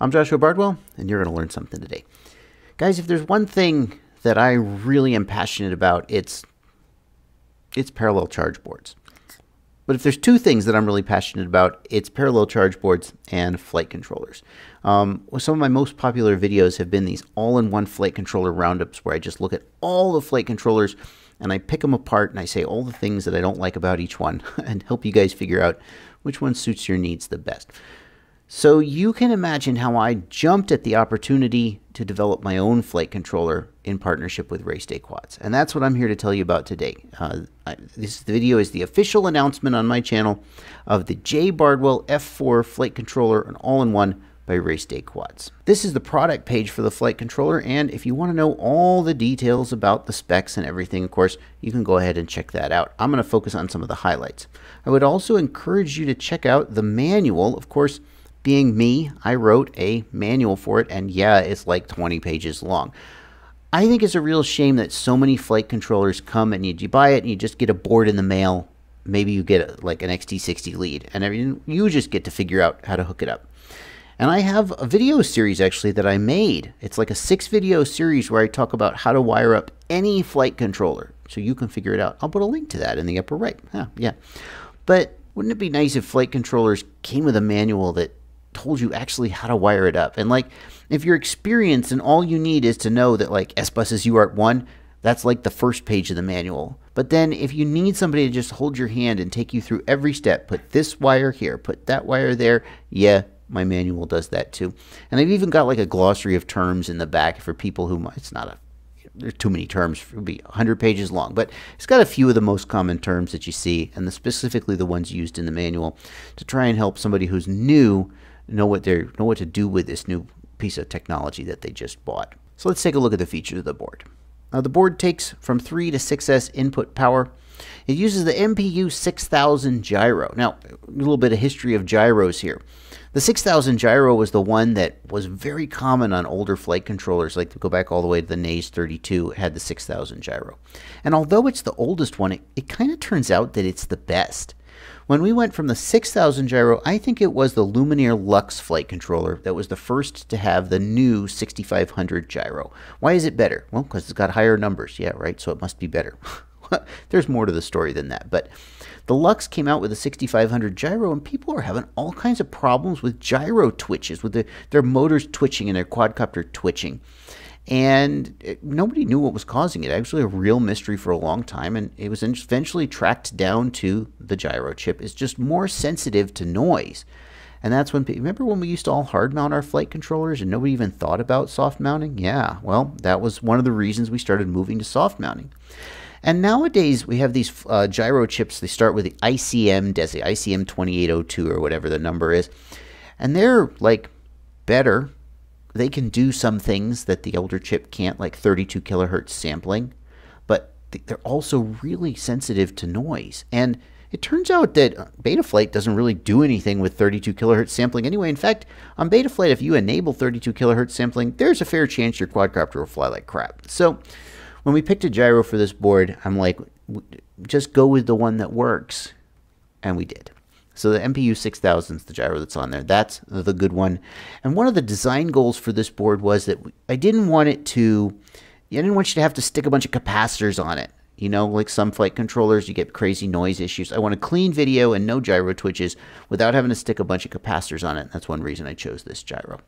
I'm Joshua Bardwell, and you're going to learn something today. Guys, if there's one thing that I really am passionate about, it's parallel charge boards. But if there's two things that I'm really passionate about, it's parallel charge boards and flight controllers. Some of my most popular videos have been these all-in-one flight controller roundups where I just look at all the flight controllers and I pick them apart and I say all the things that I don't like about each one and help you guys figure out which one suits your needs the best. So you can imagine how I jumped at the opportunity to develop my own flight controller in partnership with Race Day Quads. And that's what I'm here to tell you about today. This video is the official announcement on my channel of the J. Bardwell F4 flight controller, an all-in-one by Race Day Quads. This is the product page for the flight controller, and if you want to know all the details about the specs and everything, of course, you can go ahead and check that out. I'm going to focus on some of the highlights. I would also encourage you to check out the manual. Of course, being me, I wrote a manual for it, and yeah, it's like 20 pages long. I think it's a real shame that so many flight controllers come and you buy it and you just get a board in the mail. Maybe you get like an XT60 lead, and you just get to figure out how to hook it up. And I have a video series actually that I made. It's like a 6-video series where I talk about how to wire up any flight controller, so you can figure it out. I'll put a link to that in the upper right. But wouldn't it be nice if flight controllers came with a manual that told you actually how to wire it up? And like, if you're experienced and all you need is to know that like SBUS's UART1, that's like the first page of the manual. But then if you need somebody to just hold your hand and take you through every step, put this wire here, put that wire there, yeah, my manual does that too. And I've even got like a glossary of terms in the back for people who, there's too many terms, it would be 100 pages long, but it's got a few of the most common terms that you see, and specifically the ones used in the manual, to try and help somebody who's new know what to do with this new piece of technology that they just bought. So let's take a look at the features of the board. Now the board takes from 3 to 6S input power. It uses the MPU-6000 gyro. Now a little bit of history of gyros here. The 6000 gyro was the one that was very common on older flight controllers, like to go back all the way to the Naze 32, had the 6000 gyro. And although it's the oldest one, it kind of turns out that it's the best. When we went from the 6000 gyro, I think it was the Luminar Lux flight controller that was the first to have the new 6500 gyro. Why is it better? Well, because it's got higher numbers. Yeah, right, so it must be better. There's more to the story than that, but the Lux came out with a 6500 gyro, and people are having all kinds of problems with gyro twitches, with their motors twitching and their quadcopter twitching. And nobody knew what was causing it. Actually, a real mystery for a long time, and it was eventually tracked down to the gyro chip. It's just more sensitive to noise. And that's when, remember when we used to all hard mount our flight controllers and nobody even thought about soft mounting? Yeah, well, that was one of the reasons we started moving to soft mounting. And nowadays, we have these gyro chips. They start with the ICM desi, ICM 2802 or whatever the number is. And they're, like, better. They can do some things that the older chip can't, like 32 kilohertz sampling. But they're also really sensitive to noise. And it turns out that Betaflight doesn't really do anything with 32 kilohertz sampling anyway. In fact, on Betaflight, if you enable 32 kilohertz sampling, there's a fair chance your quadcopter will fly like crap. So when we picked a gyro for this board, I'm like, just go with the one that works. And we did. So the MPU-6000 is the gyro that's on there. That's the good one. And one of the design goals for this board was that I didn't want you to have to stick a bunch of capacitors on it. You know, like some flight controllers, you get crazy noise issues. I want a clean video and no gyro twitches without having to stick a bunch of capacitors on it. And that's one reason I chose this gyro.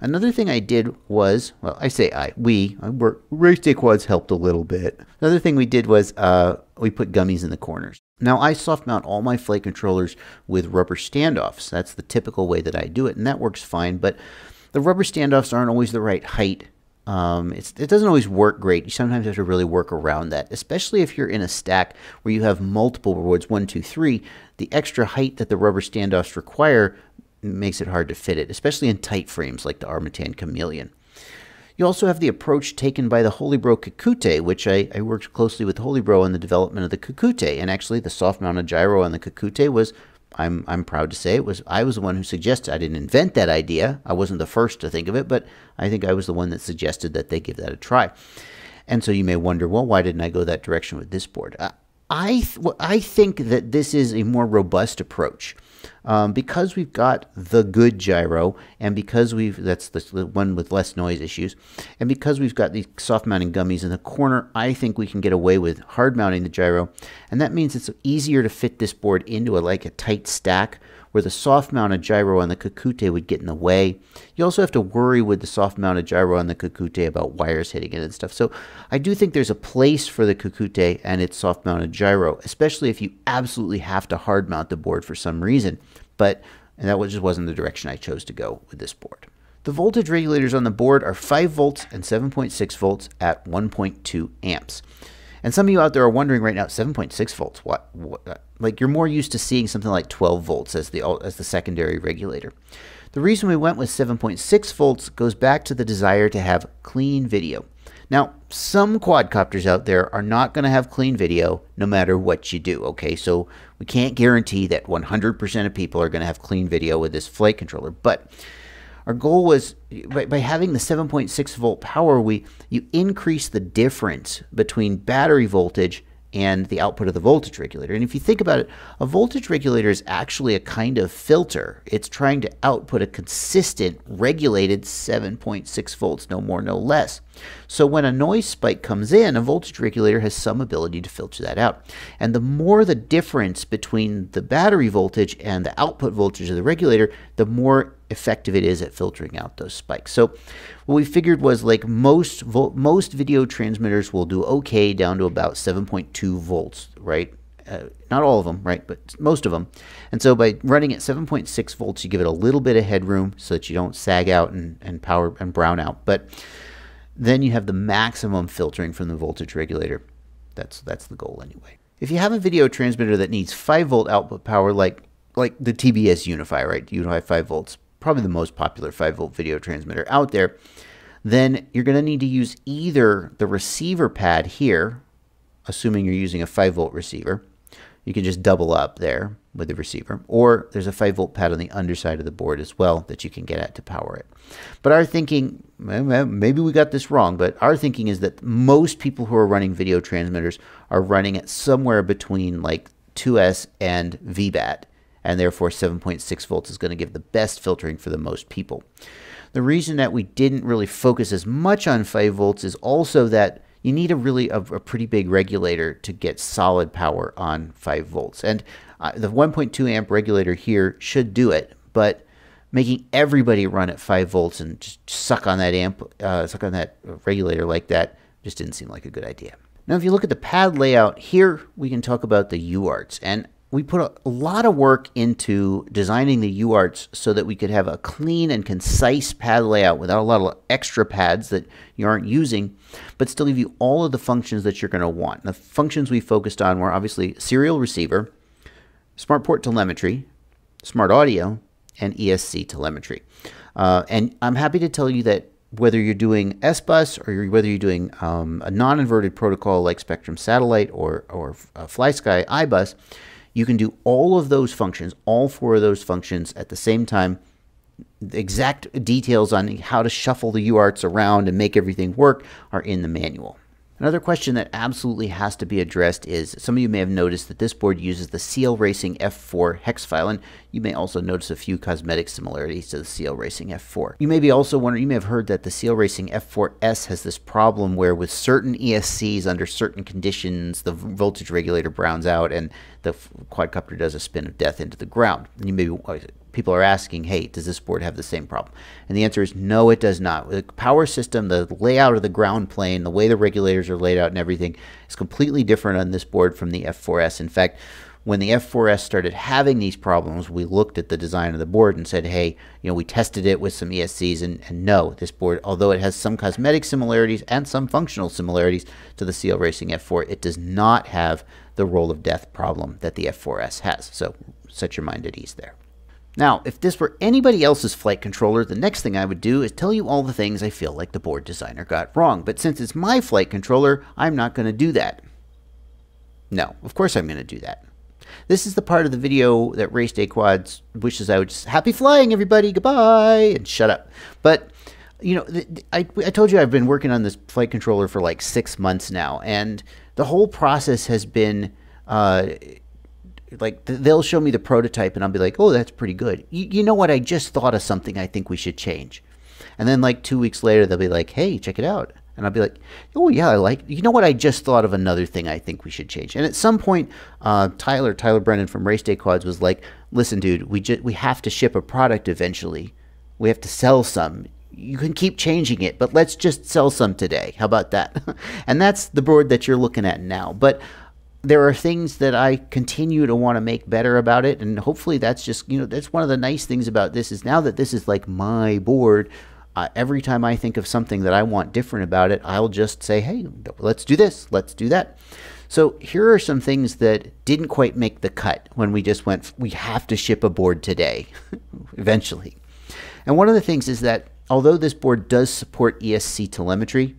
Another thing I did was, well, I say Race Day Quads helped a little bit. Another thing we did was we put gummies in the corners. Now, I soft mount all my flight controllers with rubber standoffs. That's the typical way that I do it, and that works fine. But the rubber standoffs aren't always the right height. It doesn't always work great. You sometimes have to really work around that, especially if you're in a stack where you have multiple boards, 1, 2, 3. The extra height that the rubber standoffs require makes it hard to fit it, especially in tight frames like the Armattan Chameleon. You also have the approach taken by the Holybro Kakute, which I worked closely with Holybro on the development of the Kakute, and actually the soft-mounted gyro on the Kakute was, I'm proud to say, I was the one who suggested. I didn't invent that idea. I wasn't the first to think of it, but I think I was the one that suggested that they give that a try. And so you may wonder, well, why didn't I go that direction with this board? I think that this is a more robust approach. Because we've got the good gyro, and because that's the one with less noise issues, and because we've got these soft mounting gummies in the corner, I think we can get away with hard mounting the gyro, and that means it's easier to fit this board into a tight stack where the soft mounted gyro on the Kakute would get in the way. You also have to worry with the soft mounted gyro on the Kakute about wires hitting it and stuff. So I do think there's a place for the Kakute and its soft mounted gyro, especially if you absolutely have to hard mount the board for some reason. And that just wasn't the direction I chose to go with this board. The voltage regulators on the board are 5 volts and 7.6 volts at 1.2 amps. And some of you out there are wondering right now, 7.6 volts, what? Like, you're more used to seeing something like 12 volts as the secondary regulator. The reason we went with 7.6 volts goes back to the desire to have clean video. Now, some quadcopters out there are not going to have clean video no matter what you do, okay? So we can't guarantee that 100% of people are going to have clean video with this flight controller, but our goal was, by having the 7.6 volt power, you increase the difference between battery voltage and the output of the voltage regulator. And if you think about it, a voltage regulator is actually a kind of filter. It's trying to output a consistent, regulated 7.6 volts, no more, no less. So when a noise spike comes in, a voltage regulator has some ability to filter that out. And the more the difference between the battery voltage and the output voltage of the regulator, the more effective it is at filtering out those spikes. So what we figured was, like, most video transmitters will do okay down to about 7.2 volts, right? Not all of them, right, but most of them. And so by running at 7.6 volts, you give it a little bit of headroom so that you don't sag out and power and brown out. But then you have the maximum filtering from the voltage regulator. That's the goal anyway. If you have a video transmitter that needs 5 volt output power, like the TBS Unify, right? Unify 5 volts, probably the most popular 5 volt video transmitter out there, then you're going to need to use either the receiver pad here, assuming you're using a 5 volt receiver. You can just double up there with the receiver, or there's a 5 volt pad on the underside of the board as well that you can get at to power it. But our thinking, maybe we got this wrong, but our thinking is that most people who are running video transmitters are running at somewhere between like 2S and VBAT, and therefore 7.6 volts is going to give the best filtering for the most people. The reason that we didn't really focus as much on 5 volts is also that you need a pretty big regulator to get solid power on 5 volts. And the 1.2 amp regulator here should do it, but making everybody run at 5 volts and just suck on that regulator like that just didn't seem like a good idea. Now, if you look at the pad layout here, we can talk about the UARTS. And we put a lot of work into designing the UARTS so that we could have a clean and concise pad layout without a lot of extra pads that you aren't using, but still give you all of the functions that you're going to want. The functions we focused on were obviously serial receiver, smart port telemetry, smart audio, and ESC telemetry. And I'm happy to tell you that whether you're doing SBUS or whether you're doing a non-inverted protocol like Spectrum Satellite or FlySky iBUS, you can do all of those functions, all 4 of those functions at the same time. The exact details on how to shuffle the UARTs around and make everything work are in the manual. Another question that absolutely has to be addressed is, some of you may have noticed that this board uses the CL Racing F4 hex file, and you may also notice a few cosmetic similarities to the CL Racing F4. You may be also wondering, you may have heard that the CL Racing F4S has this problem where with certain ESCs under certain conditions, the voltage regulator browns out and the quadcopter does a spin of death into the ground. And you may be, people are asking, hey, does this board have the same problem? And the answer is no, it does not. The power system, the layout of the ground plane, the way the regulators are laid out and everything is completely different on this board from the F4S. In fact, when the F4S started having these problems, we looked at the design of the board and said, hey, you know, we tested it with some ESCs, and no, this board, although it has some cosmetic similarities and some functional similarities to the CL Racing F4, it does not have the roll of death problem that the F4S has. So set your mind at ease there. Now, if this were anybody else's flight controller, the next thing I would do is tell you all the things I feel like the board designer got wrong. But since it's my flight controller, I'm not going to do that. No, of course I'm going to do that. This is the part of the video that Race Day Quads wishes I would just, happy flying everybody, goodbye, and shut up. But, you know, I told you I've been working on this flight controller for like 6 months now, and the whole process has been like they'll show me the prototype and I'll be like, oh, that's pretty good. You know what? I just thought of something I think we should change. And then like 2 weeks later, they'll be like, hey, check it out. And I'll be like, oh, yeah, I like, you know what? I just thought of another thing I think we should change. And at some point, Tyler Brennan from Race Day Quads was like, listen, dude, we have to ship a product eventually. We have to sell some. You can keep changing it, but let's just sell some today. How about that? And that's the board that you're looking at now. But there are things that I continue to want to make better about it. And hopefully that's just, you know, that's one of the nice things about this is now that this is like my board, every time I think of something that I want different about it, I'll just say, hey, let's do this, let's do that. So here are some things that didn't quite make the cut when we just went, we have to ship a board today, eventually. And one of the things is that although this board does support ESC telemetry,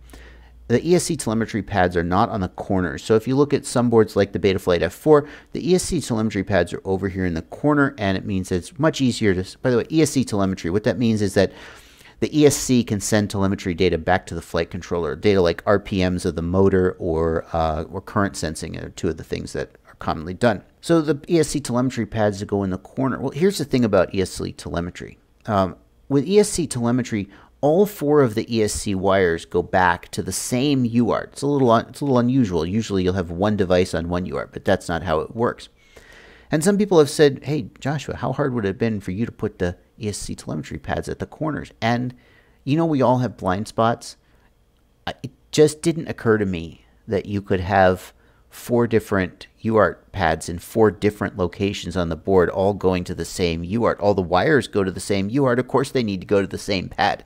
the ESC telemetry pads are not on the corners. So if you look at some boards like the Betaflight F4, the ESC telemetry pads are over here in the corner, and it means it's much easier to, by the way, ESC telemetry, what that means is that the ESC can send telemetry data back to the flight controller, data like RPMs of the motor or current sensing are two of the things that are commonly done. So the ESC telemetry pads that go in the corner. Well, here's the thing about ESC telemetry. With ESC telemetry, all four of the ESC wires go back to the same UART. It's a little unusual. Usually you'll have one device on one UART, but that's not how it works. And some people have said, hey, Joshua, how hard would it have been for you to put the ESC telemetry pads at the corners? And, you know, we all have blind spots. It just didn't occur to me that you could have four different UART pads in four different locations on the board, all going to the same UART. All the wires go to the same UART. Of course, they need to go to the same pad.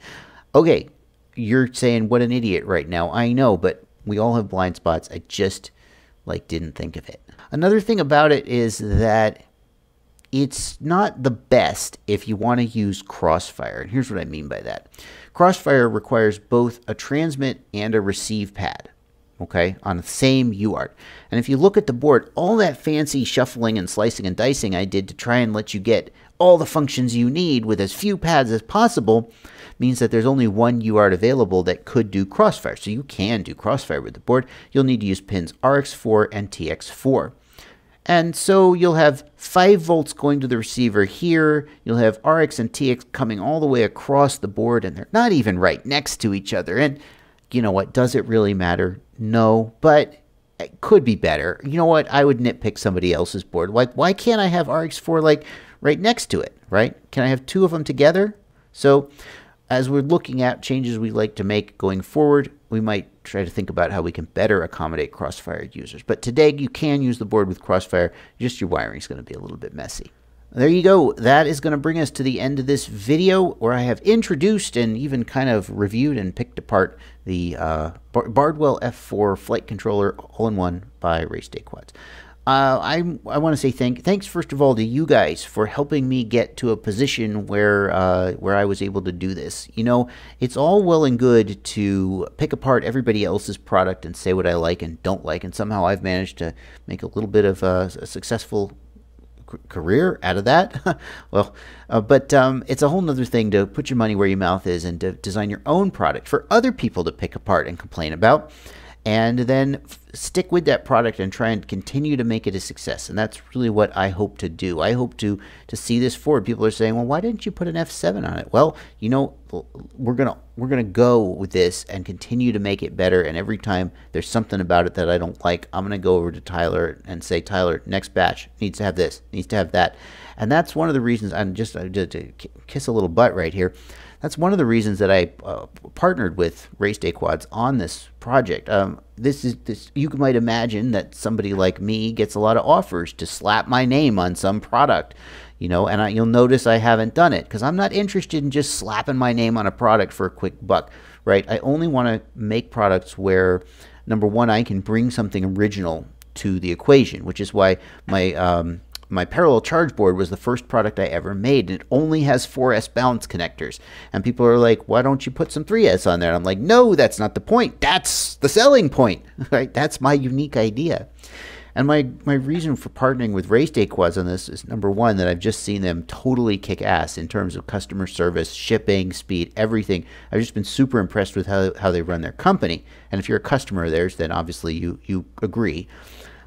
Okay, you're saying what an idiot right now. I know, but we all have blind spots. I just like didn't think of it. Another thing about it is that it's not the best if you want to use Crossfire. And here's what I mean by that. Crossfire requires both a transmit and a receive pad, okay, on the same UART. And if you look at the board, all that fancy shuffling and slicing and dicing I did to try and let you get all the functions you need with as few pads as possible means that there's only one UART available that could do Crossfire. So you can do Crossfire with the board. You'll need to use pins RX4 and TX4. And so you'll have 5 volts going to the receiver here. You'll have RX and TX coming all the way across the board, and they're not even right next to each other. And you know what? Does it really matter? No, but it could be better. You know what? I would nitpick somebody else's board. Why can't I have RX4 like right next to it, right? Can I have two of them together? So as we're looking at changes we like to make going forward, we might try to think about how we can better accommodate Crossfire users. But today you can use the board with Crossfire, just your wiring is going to be a little bit messy. There you go. That is going to bring us to the end of this video where I have introduced and even kind of reviewed and picked apart the Bardwell F4 flight controller all-in-one by Race Day Quads. I want to say thanks first of all to you guys for helping me get to a position where I was able to do this. You know, it's all well and good to pick apart everybody else's product and say what I like and don't like, and somehow I've managed to make a little bit of a successful career out of that. Well, it's a whole nother thing to put your money where your mouth is and to design your own product for other people to pick apart and complain about, and then stick with that product and try and continue to make it a success. And that's really what I hope to do. I hope to see this forward. People are saying, well, why didn't you put an F7 on it? Well, you know, we're gonna go with this and continue to make it better. And every time there's something about it that I don't like, I'm gonna go over to Tyler and say, Tyler, next batch needs to have this, needs to have that. And that's one of the reasons I did to kiss a little butt right here. That's one of the reasons that I partnered with Race Day Quads on this project. You might imagine that somebody like me gets a lot of offers to slap my name on some product, you know, and you'll notice I haven't done it because I'm not interested in just slapping my name on a product for a quick buck, right? I only want to make products where, number one, I can bring something original to the equation, which is why my parallel charge board was the first product I ever made, and it only has 4S balance connectors. And people are like, why don't you put some 3S on there? And I'm like, no, that's not the point. That's the selling point, right? That's my unique idea. And my reason for partnering with Race Day Quads on this is, number one, that I've just seen them totally kick ass in terms of customer service, shipping, speed, everything. I've just been super impressed with how they run their company. And if you're a customer of theirs, then obviously you agree.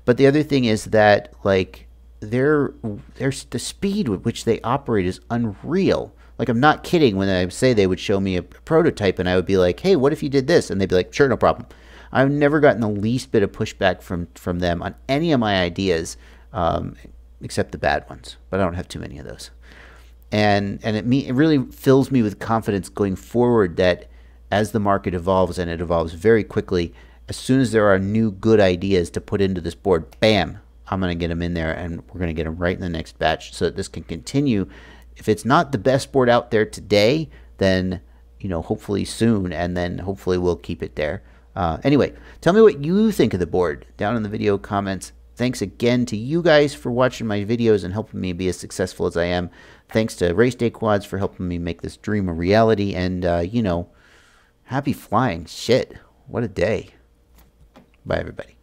But the other thing is that, like, the speed with which they operate is unreal. Like, I'm not kidding when I say they would show me a prototype and I would be like, hey, what if you did this? And they'd be like, sure, no problem. I've never gotten the least bit of pushback from them on any of my ideas, except the bad ones. But I don't have too many of those. And it really fills me with confidence going forward that as the market evolves, and it evolves very quickly, as soon as there are new good ideas to put into this board, bam, I'm going to get them in there, and we're going to get them right in the next batch so that this can continue. If it's not the best board out there today, then, you know, hopefully soon, and then hopefully we'll keep it there. Anyway, tell me what you think of the board down in the video comments. Thanks again to you guys for watching my videos and helping me be as successful as I am. Thanks to Race Day Quads for helping me make this dream a reality. And, you know, happy flying. Shit, what a day. Bye, everybody.